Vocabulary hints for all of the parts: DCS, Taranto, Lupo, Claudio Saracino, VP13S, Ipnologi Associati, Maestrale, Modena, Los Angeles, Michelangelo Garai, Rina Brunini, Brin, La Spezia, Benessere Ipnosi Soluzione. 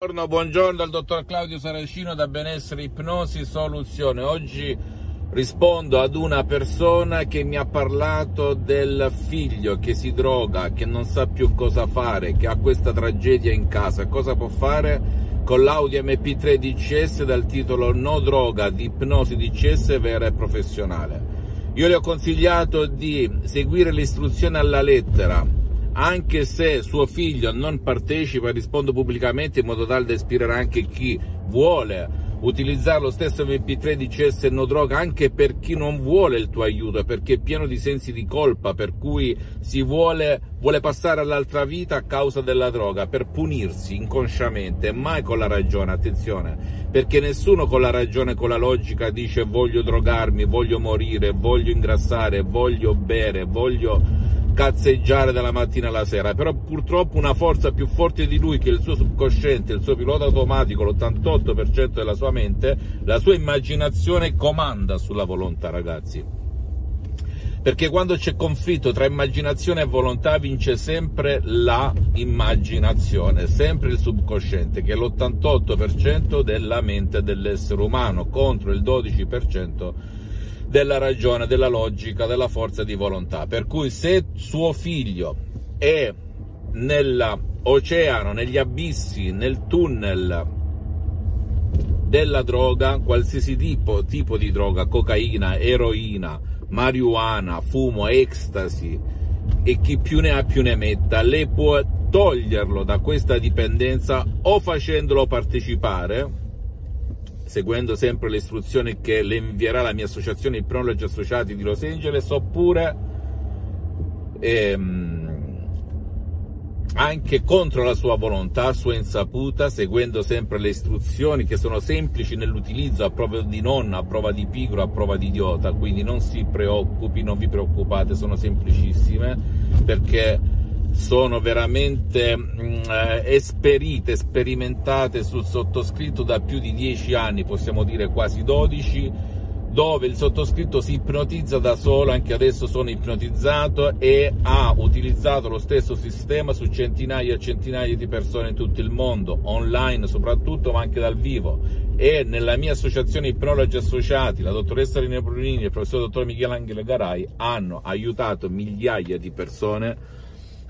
Buongiorno dal dottor Claudio Saracino da Benessere Ipnosi Soluzione. Oggi rispondo ad una persona che mi ha parlato del figlio che si droga, che non sa più cosa fare, che ha questa tragedia in casa. Cosa può fare? Con l'audio VP13S dal titolo No droga di ipnosi DCS vera e professionale. Io le ho consigliato di seguire l'istruzione alla lettera. Anche se suo figlio non partecipa, rispondo pubblicamente in modo tale da ispirare anche chi vuole utilizzare lo stesso VP13S no droga, anche per chi non vuole il tuo aiuto, perché è pieno di sensi di colpa, per cui si vuole passare all'altra vita a causa della droga, per punirsi inconsciamente, mai con la ragione, attenzione, perché nessuno con la ragione, con la logica dice voglio drogarmi, voglio morire, voglio ingrassare, voglio bere, voglio cazzeggiare dalla mattina alla sera, però purtroppo una forza più forte di lui, che il suo subconsciente, il suo pilota automatico, l'88% della sua mente, la sua immaginazione, comanda sulla volontà, ragazzi, perché quando c'è conflitto tra immaginazione e volontà vince sempre la immaginazione, sempre il subconsciente, che è l'88% della mente dell'essere umano contro il 12% della ragione, della logica, della forza di volontà. Per cui se suo figlio è nell'oceano, negli abissi, nel tunnel della droga, qualsiasi tipo di droga, cocaina, eroina, marijuana, fumo, ecstasy e chi più ne ha più ne metta, lei può toglierlo da questa dipendenza o facendolo partecipare, seguendo sempre le istruzioni che le invierà la mia associazione Ipnologi Associati di Los Angeles, oppure anche contro la sua volontà, sua insaputa, seguendo sempre le istruzioni che sono semplici nell'utilizzo, a prova di nonna, a prova di pigro, a prova di idiota. Quindi non si preoccupi, non vi preoccupate, sono semplicissime, perché sono veramente esperite, sperimentate sul sottoscritto da più di 10 anni, possiamo dire quasi 12, dove il sottoscritto si ipnotizza da solo, anche adesso sono ipnotizzato, e ha utilizzato lo stesso sistema su centinaia e centinaia di persone in tutto il mondo, online soprattutto, ma anche dal vivo. E nella mia associazione Ipnologi Associati, la dottoressa Rina Brunini e il professor dottor Michelangelo Garai hanno aiutato migliaia di persone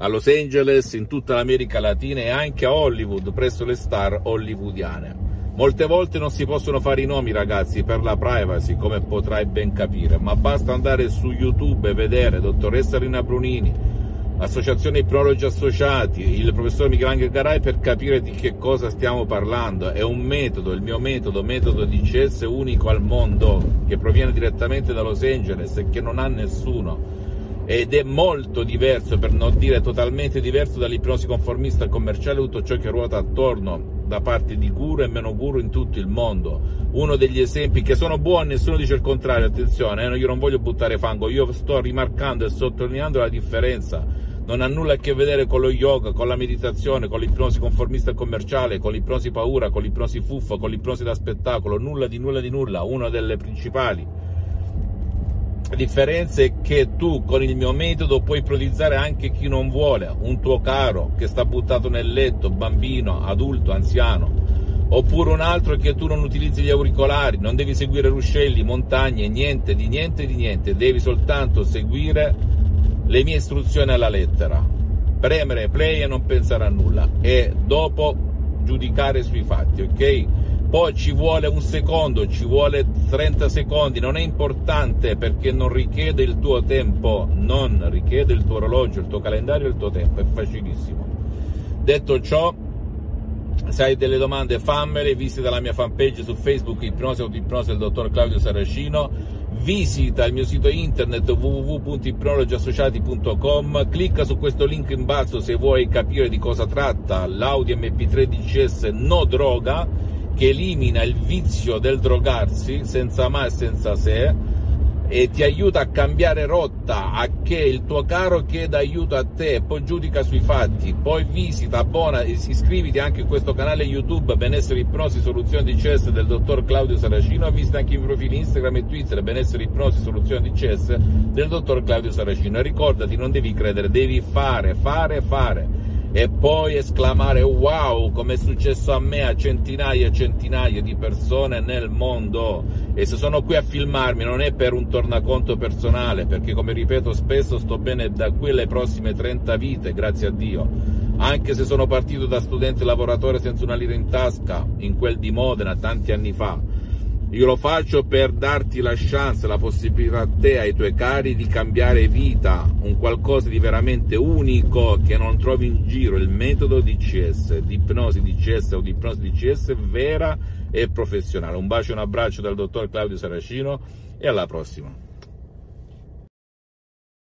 a Los Angeles, in tutta l'America Latina e anche a Hollywood, presso le star hollywoodiane. Molte volte non si possono fare i nomi, ragazzi, per la privacy, come potrai ben capire, ma basta andare su YouTube e vedere dottoressa Rina Brunini, associazione Ipnologi Associati, il professor Michelangelo Garai, per capire di che cosa stiamo parlando. È un metodo, il mio metodo DCS unico al mondo, che proviene direttamente da Los Angeles e che non ha nessuno, ed è molto diverso, per non dire totalmente diverso, dall'ipnosi conformista commerciale, tutto ciò che ruota attorno da parte di guru e meno guru in tutto il mondo. Uno degli esempi che sono buoni, nessuno dice il contrario, attenzione, io non voglio buttare fango, io sto rimarcando e sottolineando la differenza, non ha nulla a che vedere con lo yoga, con la meditazione, con l'ipnosi conformista commerciale, con l'ipnosi paura, con l'ipnosi fuffa, con l'ipnosi da spettacolo, nulla di nulla di nulla. Una delle principali la differenza è che tu con il mio metodo puoi ipotizzare anche chi non vuole, un tuo caro che sta buttato nel letto, bambino, adulto, anziano, oppure un altro che tu non utilizzi gli auricolari, non devi seguire ruscelli, montagne, niente di niente di niente, devi soltanto seguire le mie istruzioni alla lettera, premere play e non pensare a nulla, e dopo giudicare sui fatti, ok? Poi ci vuole un secondo, ci vuole 30 secondi, non è importante, perché non richiede il tuo tempo, non richiede il tuo orologio, il tuo calendario, il tuo tempo, è facilissimo. Detto ciò, se hai delle domande fammele, visita la mia fanpage su Facebook, Ipnosi Autoipnosi del dottor Claudio Saracino, visita il mio sito internet www.ipnologiassociati.com, clicca su questo link in basso se vuoi capire di cosa tratta l'audio MP13S no droga, che elimina il vizio del drogarsi senza mai e senza se, e ti aiuta a cambiare rotta, a che il tuo caro chieda aiuto a te, poi giudica sui fatti, poi visita, abbona, iscriviti anche a questo canale YouTube Benessere Ipnosi Soluzione DCS del dottor Claudio Saracino, visita anche i profili Instagram e Twitter Benessere Ipnosi Soluzione DCS del dottor Claudio Saracino, e ricordati, non devi credere, devi fare. e poi esclamare wow, come è successo a me, a centinaia e centinaia di persone nel mondo. E se sono qui a filmarmi non è per un tornaconto personale, perché come ripeto spesso sto bene da qui alle prossime 30 vite, grazie a Dio. Anche se sono partito da studente lavoratore senza una lira in tasca in quel di Modena tanti anni fa, io lo faccio per darti la chance, la possibilità a te e ai tuoi cari di cambiare vita, un qualcosa di veramente unico che non trovi in giro, il metodo DCS, di ipnosi DCS o di ipnosi DCS vera e professionale. Un bacio e un abbraccio dal dottor Claudio Saracino e alla prossima.